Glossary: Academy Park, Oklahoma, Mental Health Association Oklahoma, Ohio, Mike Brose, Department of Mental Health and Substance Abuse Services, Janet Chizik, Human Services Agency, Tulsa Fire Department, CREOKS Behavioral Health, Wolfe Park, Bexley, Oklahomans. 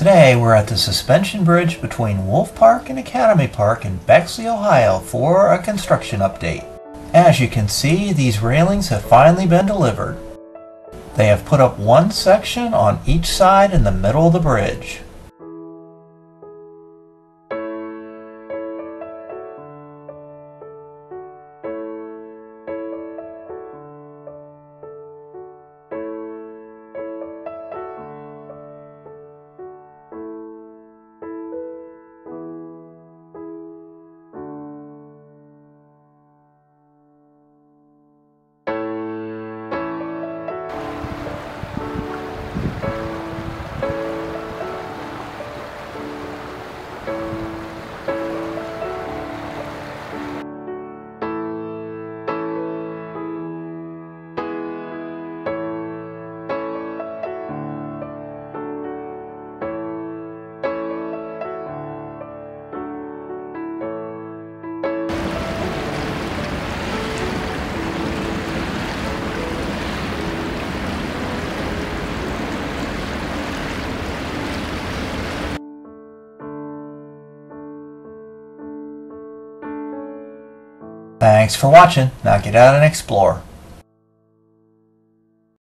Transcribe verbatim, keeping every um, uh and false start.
Today we're at the suspension bridge between Wolfe Park and Academy Park in Bexley, Ohio for a construction update. As you can see, these railings have finally been delivered. They have put up one section on each side in the middle of the bridge. Thanks for watching. Now get out and explore.